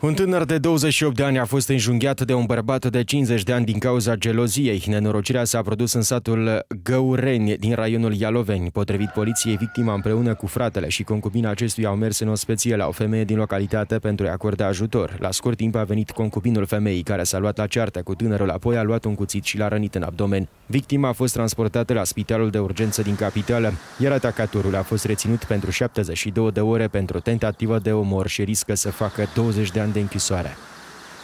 Un tânăr de 28 de ani a fost înjunghiat de un bărbat de 50 de ani din cauza geloziei. Nenorocirea s-a produs în satul Găureni din raionul Ialoveni. Potrivit poliției, victima împreună cu fratele și concubina acestuia au mers în ospăție la o femeie din localitate pentru a-i acorda ajutor. La scurt timp a venit concubinul femeii, care s-a luat la ceartă cu tânărul, apoi a luat un cuțit și l-a rănit în abdomen. Victima a fost transportată la spitalul de urgență din capitală, iar atacatorul a fost reținut pentru 72 de ore pentru tentativă de omor și riscă să facă 20 de ani de închisoare.